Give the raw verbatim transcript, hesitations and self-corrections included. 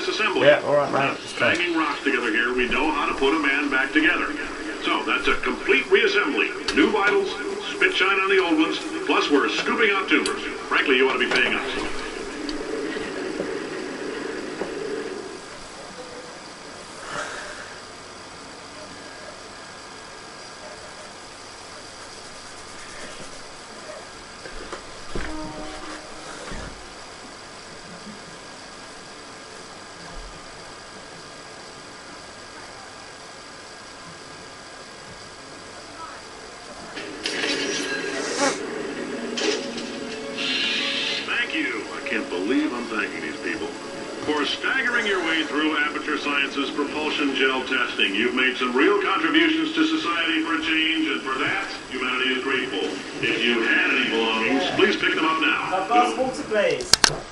disassembly. Yeah, all right, mate. Banging rocks together here, we know how to put a man back together. So that's a complete reassembly. New vitals, spit shine on the old ones, plus we're scooping out tubers. Frankly, you ought to be paying us. For staggering your way through Aperture Sciences propulsion gel testing, you've made some real contributions to society for a change, and for that, humanity is grateful. If you had any belongings, please pick them up now. Have basketball to please.